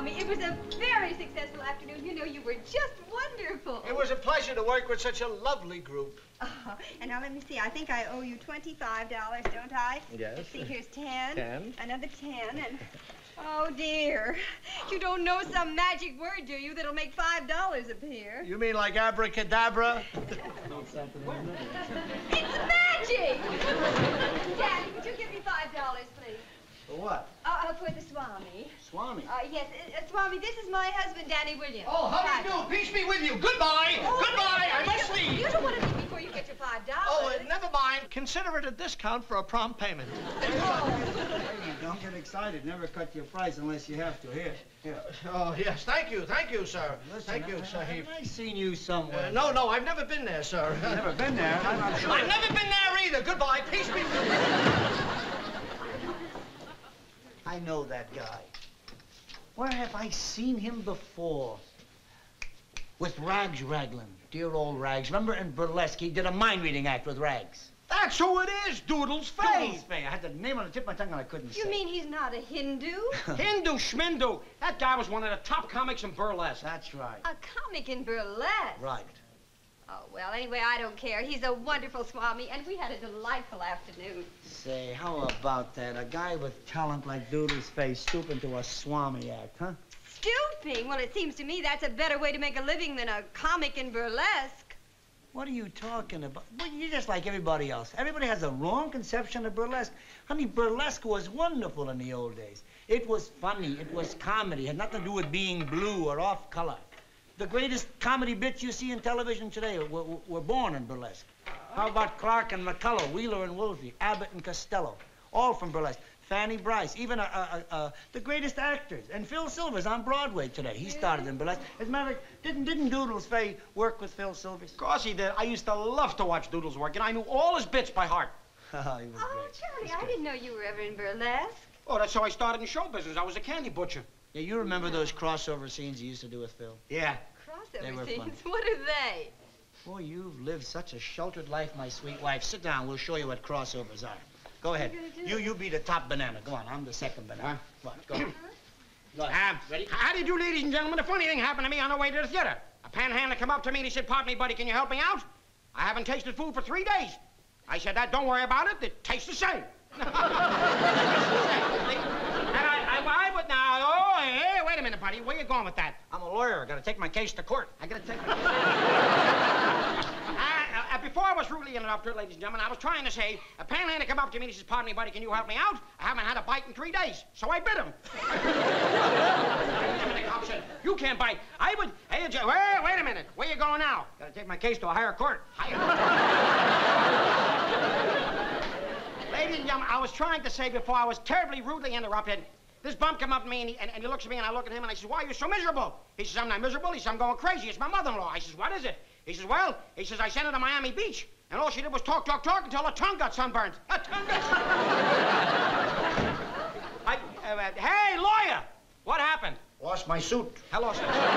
Tommy. It was a very successful afternoon. You know, you were just wonderful. It was a pleasure to work with such a lovely group. Oh, and now let me see. I think I owe you $25, don't I? Yes. Let's see, here's 10. 10. Another 10, and... Oh, dear. You don't know some magic word, do you, that'll make $5 appear? You mean like abracadabra? It's magic! Daddy, would you give me $5, please? For what? For the Swami. Swami? Yes, Swami, this is my husband, Danny Williams. Oh, how do you do? Peace be with you. Goodbye. Oh, goodbye. I must leave. You don't want to leave before you get your $5. Oh, never mind. Consider it a discount for a prompt payment. Oh. Don't get excited. Never cut your price unless you have to. Here. Here. Oh, yes. Thank you. Thank you, sir. Listen, thank you, Sahib. Have I seen you somewhere? No, I've never been there, sir. Never been there? I'm not sure. I've never been there either. Goodbye. Peace be with you. I know that guy. Where have I seen him before? With Rags Raglan. Dear old Rags. Remember in burlesque, he did a mind-reading act with Rags. That's who it is, Doodles Fay. Doodles Fay. I had the name on the tip of my tongue and I couldn't say. You mean he's not a Hindu? Hindu, Schmindu. That guy was one of the top comics in burlesque. That's right. A comic in burlesque? Right. Oh, well, anyway, I don't care. He's a wonderful Swami, and we had a delightful afternoon. Say, how about that? A guy with talent like Doodles Fay stooping to a Swami act, huh? Stooping? Well, it seems to me that's a better way to make a living than a comic in burlesque. What are you talking about? Well, you're just like everybody else. Everybody has a wrong conception of burlesque. Honey, burlesque was wonderful in the old days. It was funny. It was comedy. It had nothing to do with being blue or off color. The greatest comedy bits you see in television today were born in burlesque. How about Clark and McCullough, Wheeler and Woolsey, Abbott and Costello? All from burlesque. Fanny Brice, even the greatest actors. And Phil Silvers on Broadway today. He started in burlesque. As a matter of fact, didn't Doodles Fay work with Phil Silvers? Of course he did. I used to love to watch Doodles work, and I knew all his bits by heart. Charlie, I didn't know you were ever in burlesque. Oh, that's how I started in show business. I was a candy butcher. Yeah, you remember those crossover scenes he used to do with Phil? Yeah. Crossover scenes? What are they? Boy, you've lived such a sheltered life, my sweet wife. Sit down. We'll show you what crossovers are. Go ahead. You be the top banana. Go on. I'm the second banana. Come on, go ahead. Ready? How did you, ladies and gentlemen? A funny thing happened to me on the way to the theater. A panhandler come up to me and he said, "Pardon me, buddy, can you help me out? I haven't tasted food for 3 days. I said, "That don't worry about it. It tastes the same." And I would now, oh, hey, wait a minute, buddy. Where you going with that? I'm a lawyer. I got to take my case to court. I got to take my case. Before I was rudely interrupted, ladies and gentlemen, I was trying to say, a panhandler come up to me and he says, "Pardon me, buddy, can you help me out? I haven't had a bite in 3 days." So I bit him. The cop said, "You can't bite." I would, hey, wait a minute. Where you going now? Gotta take my case to a higher court. Ladies and gentlemen, I was trying to say before I was terribly rudely interrupted, this bum come up to me, and he looks at me, and I look at him, and I says, "Why are you so miserable?" He says, "I'm not miserable." He says, "I'm going crazy. It's my mother-in-law." I says, "What is it?" He says, "Well," he says, "I sent her to Miami Beach, and all she did was talk, talk, talk until her tongue got sunburned." Her tongue got sunburned. Hey, lawyer! What happened? Lost my suit. I lost my suit.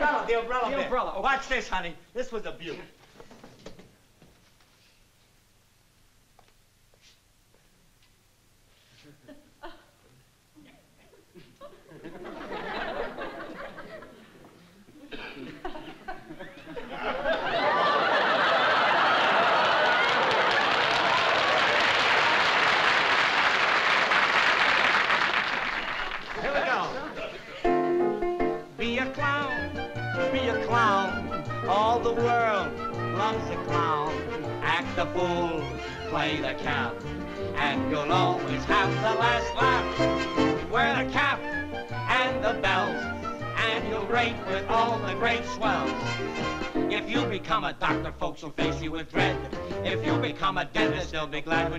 Now, the umbrella. Oh, watch this, honey. This was a beauty.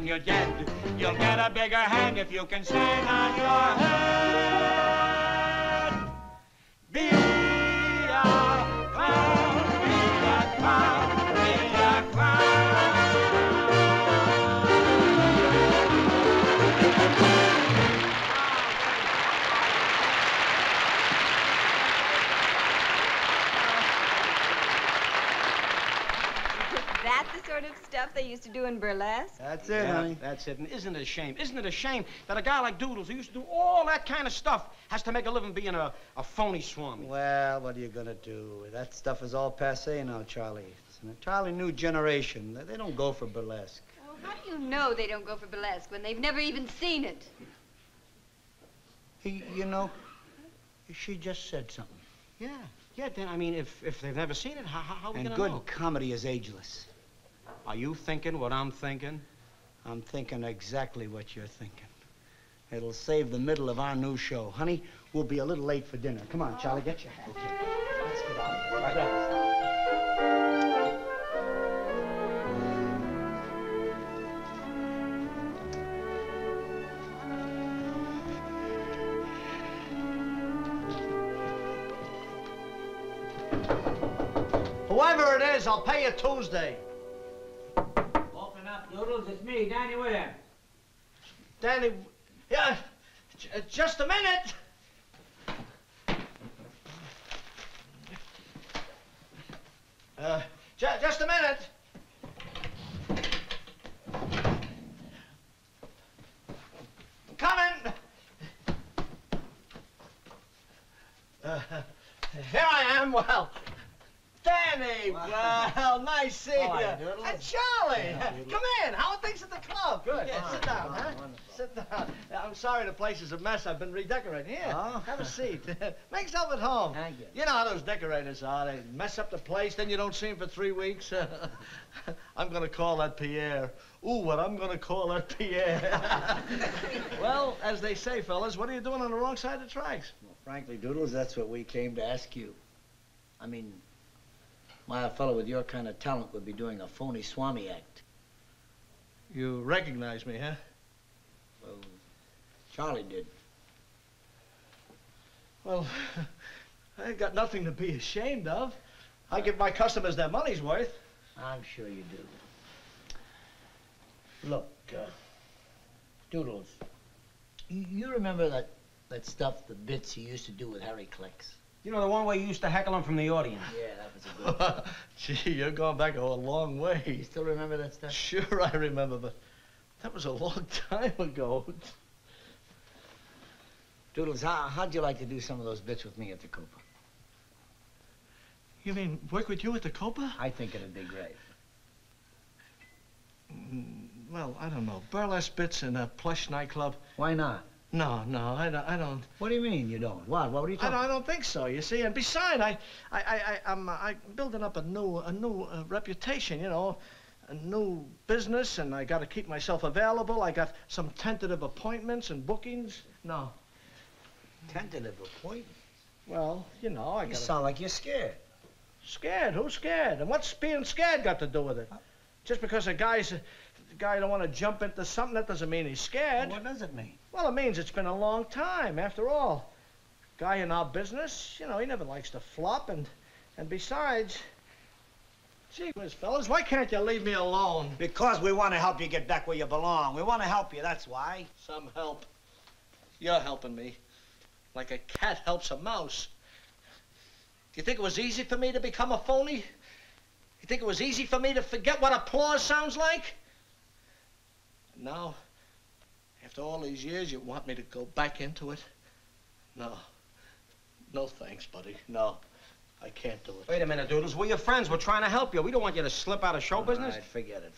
You're dead. You'll get a bigger hand if you can stand on your head. Be a clown, be a clown, be a clown. That that the sort of stuff they used to do in burlesque? That's it, yeah, honey. That's it. And isn't it a shame? Isn't it a shame that a guy like Doodles, who used to do all that kind of stuff, has to make a living being a phony swami? Well, what are you gonna do? That stuff is all passé now, Charlie. It's an entirely new generation. They don't go for burlesque. Well, how do you know they don't go for burlesque when they've never even seen it? He, you know, she just said something. Yeah. Yeah, then, I mean, if they've never seen it, how are we gonna know? And good comedy is ageless. Are you thinking what I'm thinking? I'm thinking exactly what you're thinking. It'll save the middle of our new show. Honey, we'll be a little late for dinner. Come on, Charlie, get your hat. Okay. Let's get out of here. Right up. Whoever it is, I'll pay you Tuesday. Open up, Doodles. It's me, Danny Williams. Danny, yeah, just a minute. Just a minute. Coming. Here I am. Well. Danny, well, nice seeing you. Charlie, yeah, come in. How are things at the club? Good. Yeah, sit down, huh? Wonderful. Sit down. I'm sorry the place is a mess. I've been redecorating. Here, have a seat. Make yourself at home. Thank you. You know how those decorators are. They mess up the place, then you don't see them for 3 weeks. I'm going to call that Pierre. Ooh, what I'm going to call that Pierre. Well, as they say, fellas, what are you doing on the wrong side of the tracks? Well, frankly, Doodles, that's what we came to ask you. I mean... Why, a fellow with your kind of talent would be doing a phony swami act. You recognize me, huh? Well, Charlie did. Well, I ain't got nothing to be ashamed of. I give my customers their money's worth. I'm sure you do. Look, Doodles, you remember that stuff, the bits you used to do with Harry Clicks? You know, the one way you used to heckle him from the audience. Yeah, that was a good one. Gee, you're going back a long way. You still remember that stuff? Sure, I remember, but that was a long time ago. Doodles, how'd you like to do some of those bits with me at the Copa? You mean work with you at the Copa? I think it'd be great. Well, I don't know. Burlesque bits in a plush nightclub. Why not? No, I don't. What do you mean you don't? What are you talking about? I don't think so, you see. And besides, I'm building up a new reputation, you know, a new business, and I got to keep myself available. I got some tentative appointments and bookings. No. Tentative appointments? Well, you know, I got. You sound like you're scared. Scared? Who's scared? And what's being scared got to do with it? Just because a guy's... The guy don't want to jump into something, that doesn't mean he's scared. Well, what does it mean? Well, it means it's been a long time, after all. Guy in our business, you know, he never likes to flop, and besides... Gee whiz, fellas, why can't you leave me alone? Because we want to help you get back where you belong. We want to help you, that's why. Some help. You're helping me. Like a cat helps a mouse. Do you think it was easy for me to become a phony? You think it was easy for me to forget what applause sounds like? Now, after all these years, you want me to go back into it? No. No thanks, buddy. No. I can't do it. Wait a minute, Doodles. We're your friends. We're trying to help you. We don't want you to slip out of show business. All right, forget it.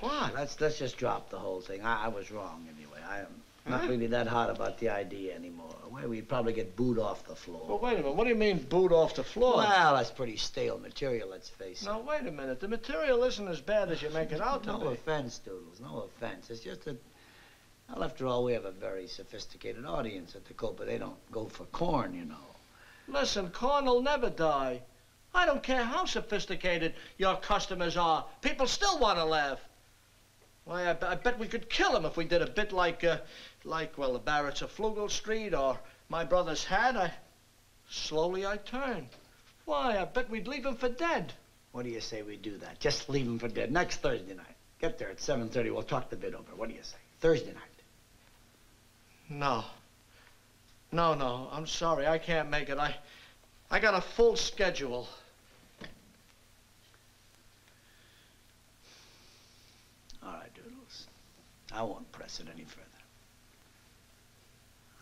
What? Let's just drop the whole thing. I was wrong, anyway. I am not really that hot about the idea anymore. Well, we'd probably get booed off the floor. Well, wait a minute. What do you mean, booed off the floor? Well, that's pretty stale material, let's face it. No, wait a minute. The material isn't as bad as you make it out to be. No offense, Doodles. No offense. It's just that... Well, after all, we have a very sophisticated audience at the Copa. They don't go for corn, you know. Listen, corn will never die. I don't care how sophisticated your customers are. People still want to laugh. Why, I bet we could kill them if we did a bit like well, the Barretts of Flugel Street or My Brother's Hat. Slowly I turn. Why, I bet we'd leave him for dead. What do you say we do that? Just leave him for dead. Next Thursday night. Get there at 7:30. We'll talk the bit over. What do you say? Thursday night. No. No, I'm sorry. I can't make it. I got a full schedule. press it any further.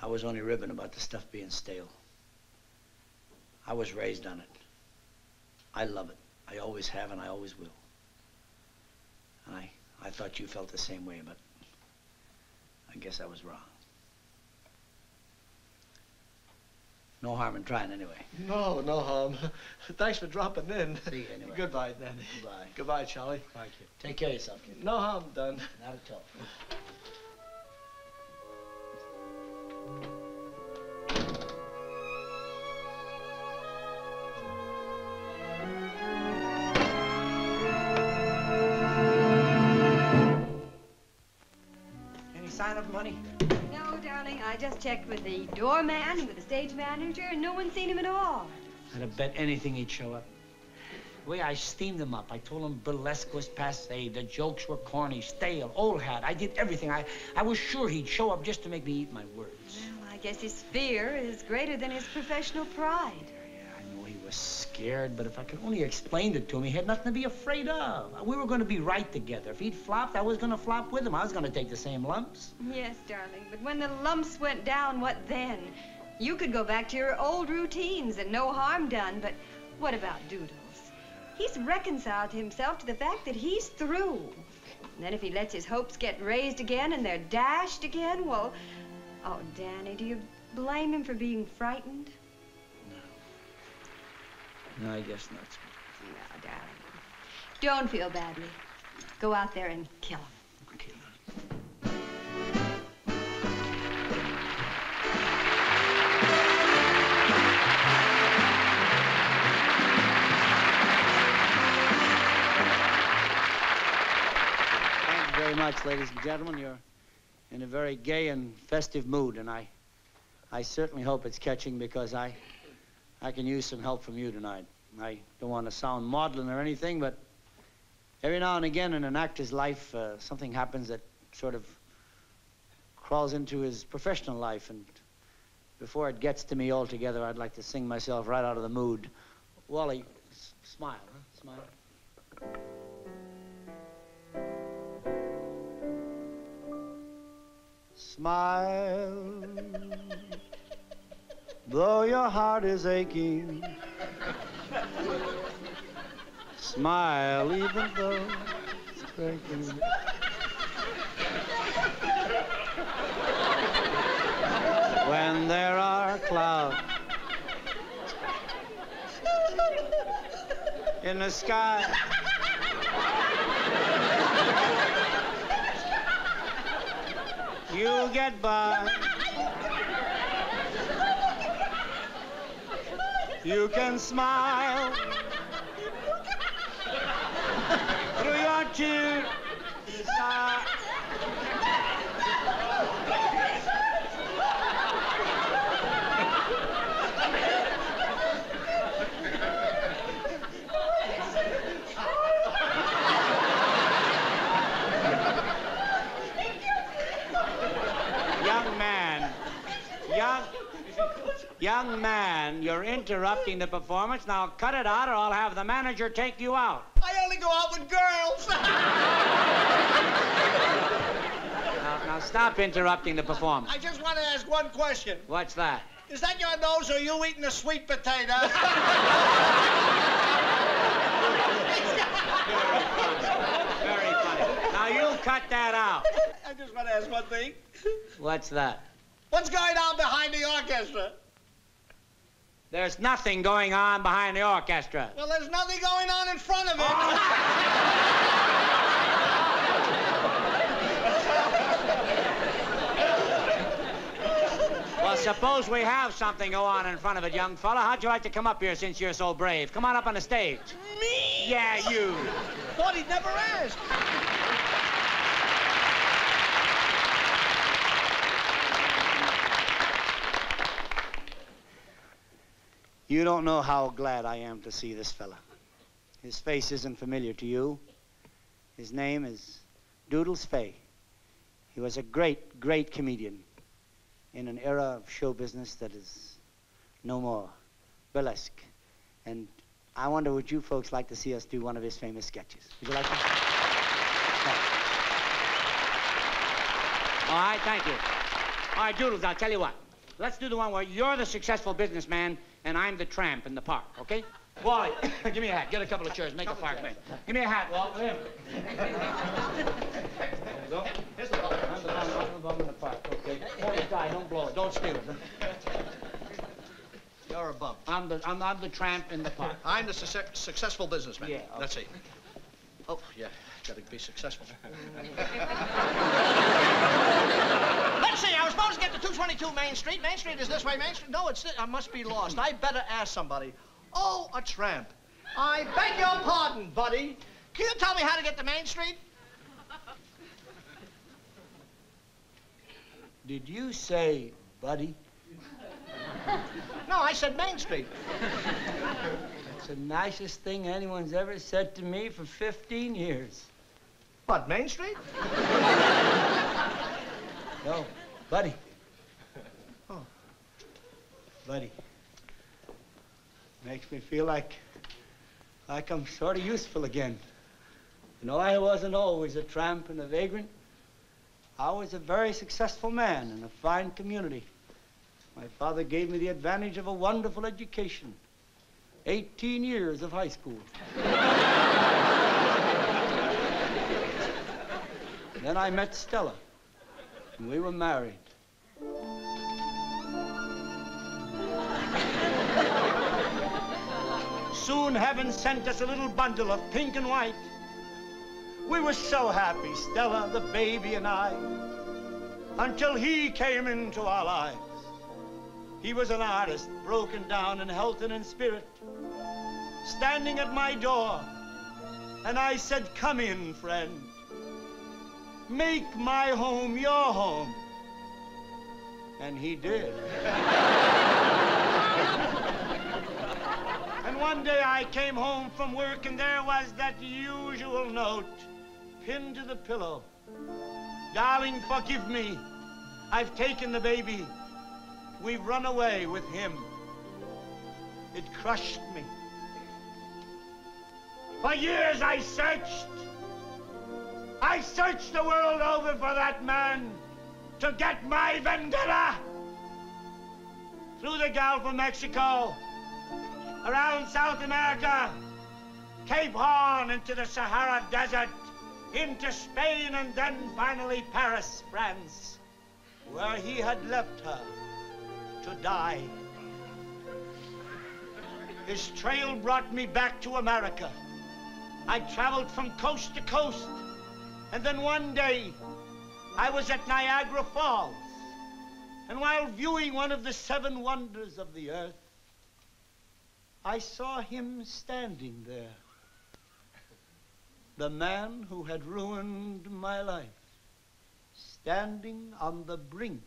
I was only ribbing about the stuff being stale. I was raised on it. I love it. I always have and I always will. And I thought you felt the same way, but I guess I was wrong. No harm in trying, anyway. No, no harm. Thanks for dropping in. See you anyway. Goodbye, then. Goodbye. Goodbye, Charlie. Thank you. Take care of yourself, kid. No harm done. Not at all. Any sign of money? I just checked with the doorman and with the stage manager, and no one's seen him at all. I'd have bet anything he'd show up. The way I steamed him up, I told him burlesque was passé, the jokes were corny, stale, old hat. I did everything. I was sure he'd show up just to make me eat my words. Well, I guess his fear is greater than his professional pride. Yeah, I know he was scared, but if I could only explain it to him, he had nothing to be afraid of. We were going to be right together. If he'd flopped, I was going to flop with him. I was going to take the same lumps. Yes, darling, but when the lumps went down, what then? You could go back to your old routines and no harm done, but what about Doodles? He's reconciled himself to the fact that he's through. And then if he lets his hopes get raised again and they're dashed again, well... Oh, Danny, do you blame him for being frightened? No, I guess not. No, darling. Don't feel badly. Go out there and kill him. Okay, Mom. Thank you very much, ladies and gentlemen. You're in a very gay and festive mood, and I certainly hope it's catching, because I can use some help from you tonight. I don't want to sound maudlin or anything, but every now and again in an actor's life, something happens that sort of crawls into his professional life, and before it gets to me altogether, I'd like to sing myself right out of the mood. Wally, smile, huh? Smile. Smile. Though your heart is aching, smile even though it's breaking. When there are clouds in the sky, you'll get by. You can smile through your tears. Young man, you're interrupting the performance. Now cut it out, or I'll have the manager take you out. I only go out with girls. Now stop interrupting the performance. I just want to ask one question. What's that? Is that your nose, or are you eating a sweet potato? Very funny. Now you cut that out. I just want to ask one thing. What's that? What's going on behind the orchestra? There's nothing going on behind the orchestra. Well, there's nothing going on in front of it. Oh. Well, suppose we have something go on in front of it, young fella. How'd you like to come up here since you're so brave? Come on up on the stage. Me? Yeah, you. Thought he'd never ask. You don't know how glad I am to see this fella. His face isn't familiar to you. His name is Doodles Fay. He was a great, great comedian in an era of show business that is no more, burlesque. And I wonder, would you folks like to see us do one of his famous sketches? Would you like to? All right, thank you. All right, Doodles, I'll tell you what. Let's do the one where you're the successful businessman and I'm the tramp in the park, okay? Wally, give me a hat. Get a couple of chairs. Make a fire clean. Give me a hat, Walt. There you go. Here's the ball. I'm the bum in the park, okay? Don't die. Don't blow it. Don't steal it. You're a bum. I'm the tramp in the park. I'm the successful businessman. Yeah. Okay. Let's see. Oh, yeah. Gotta be successful. Let's see, I was supposed to get to 222 Main Street. Main Street is this way. Main Street? No, it's this. I must be lost. I better ask somebody. Oh, a tramp. I beg your pardon, buddy. Can you tell me how to get to Main Street? Did you say, buddy? No, I said Main Street. That's the nicest thing anyone's ever said to me for 15 years. What, Main Street? No, buddy. Oh, buddy. Makes me feel like I'm sort of useful again. You know, I wasn't always a tramp and a vagrant. I was a very successful man in a fine community. My father gave me the advantage of a wonderful education. 18 years of high school. Then I met Stella, and we were married. Soon heaven sent us a little bundle of pink and white. We were so happy, Stella, the baby, and I, until he came into our lives. He was an artist, broken down in health and in spirit, standing at my door, and I said, come in, friend. Make my home your home. And he did. And one day I came home from work, and there was that usual note pinned to the pillow. Darling, forgive me. I've taken the baby. We've run away with him. It crushed me. For years I searched. I searched the world over for that man to get my vendetta. Through the Gulf of Mexico, around South America, Cape Horn, into the Sahara Desert, into Spain, and then finally Paris, France, where he had left her to die. His trail brought me back to America. I traveled from coast to coast, and then one day I was at Niagara Falls, and while viewing one of the seven wonders of the earth, I saw him standing there, the man who had ruined my life, standing on the brink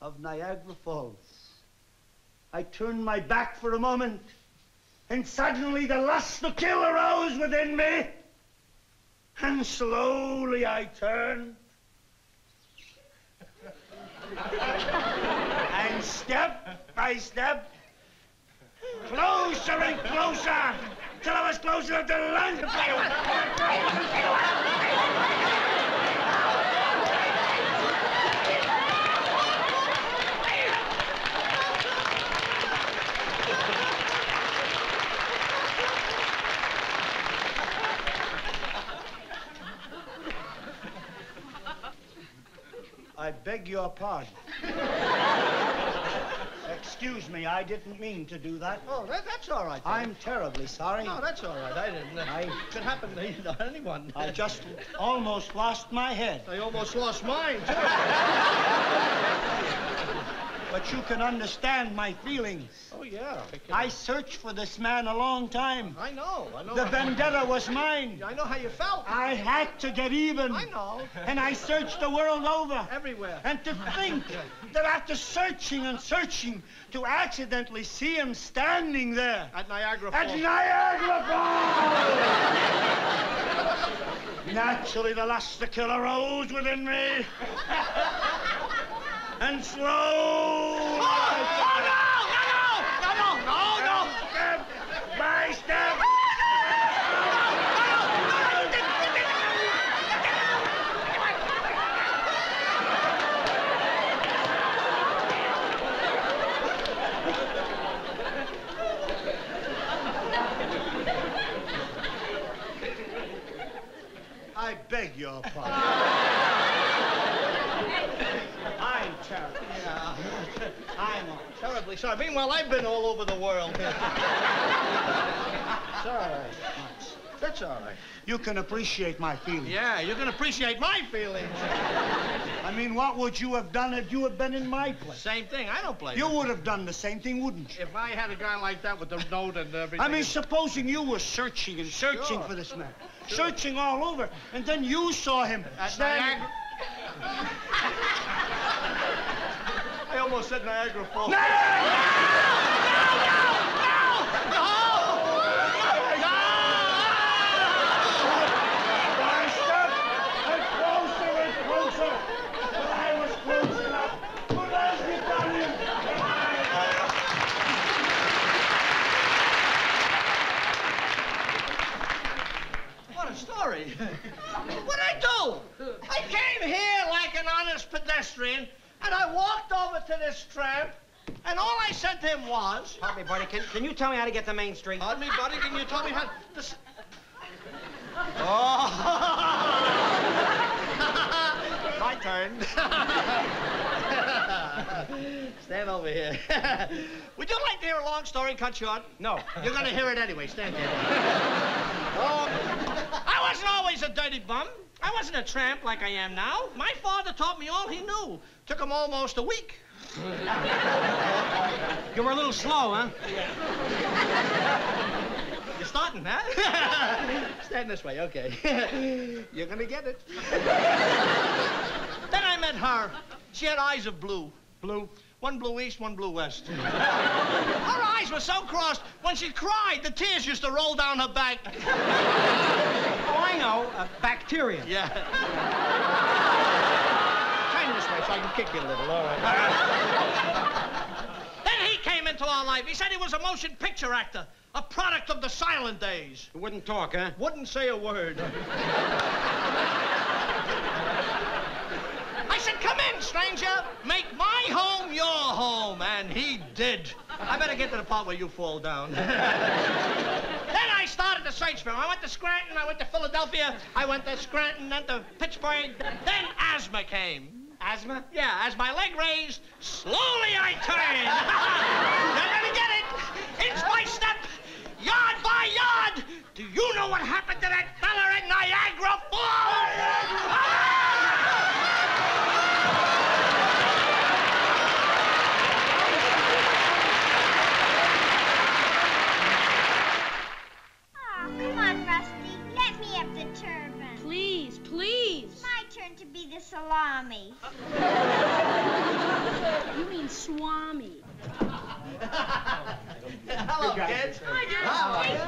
of Niagara Falls. I turned my back for a moment, and suddenly the lust to kill arose within me. And slowly I turned and step by step, closer and closer, till I was closer to the landfill. I beg your pardon. Excuse me, I didn't mean to do that. Oh, that's all right. Then. I'm terribly sorry. No, that's all right. I didn't. It could happen to anyone. I just almost lost my head. I almost lost mine, too. But you can understand my feelings. Oh, yeah. I searched for this man a long time. I know. The vendetta was mine. I know how you felt. I had to get even. I know. And I searched the world over. Everywhere. And to think that after searching and searching, to accidentally see him standing there. At Niagara Falls. At Niagara Falls! Naturally, the lust to kill arose within me. And slow. Oh, no! Step by step. I beg your pardon. I'm terribly sorry. I'm terribly sorry. Meanwhile, I've been all over the world. It's all right. That's all right. You can appreciate my feelings. Yeah, you can appreciate my feelings. I mean, what would you have done if you had been in my place? Same thing. I don't blame you. You would have done the same thing, wouldn't you? If I had a guy like that with the note and everything. I mean, supposing you were searching and searching for this man. Sure. Searching all over, and then you saw him standing... I almost said Niagara Falls. No! What'd I do? I came here like an honest pedestrian, and I walked over to this tramp, and all I said to him was... Pardon me, buddy, can you tell me how to get to Main Street? Pardon me, buddy, can you tell me how... This... Oh! My turn. Stand over here. Would you like to hear a long story cut short? No. You're gonna hear it anyway. Stand here. I wasn't always a dirty bum. I wasn't a tramp like I am now. My father taught me all he knew. Took him almost a week. You were a little slow, huh? Yeah. You're starting, huh? Stand this way, okay. You're gonna get it. Then I met her. She had eyes of blue. Blue? One blue east, one blue west. Her eyes were so crossed, when she cried, the tears used to roll down her back. Oh, I know. Bacteria. Yeah. Turn this way so I can kick you a little, all right? Then he came into our life. He said he was a motion picture actor, a product of the silent days. Wouldn't talk, huh? Wouldn't say a word. I said, come in, stranger. Make my home your home. And he did. I better get to the part where you fall down. Then I started to search for him. I went to Scranton, I went to Philadelphia, I went to Scranton, then to Pittsburgh. Then asthma came. Asthma? Yeah, as my leg raised, slowly I turned. Let me get it. Inch by step, yard by yard. Do you know what happened to that fella at Niagara Falls? Niagara! To be the salami. You mean swami. Hello, kids. Hi, Dad.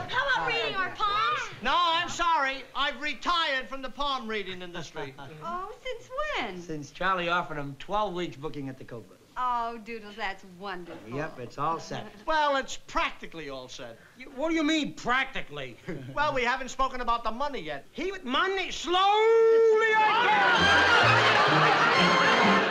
How about reading our palms? No, I'm sorry. I've retired from the palm reading industry. Oh, since when? Since Charlie offered him 12 weeks booking at the Copa. Oh, Doodles, that's wonderful. Yep, it's all set. Well, it's practically all set. What do you mean, practically? Well, we haven't spoken about the money yet. Money? Slowly I can!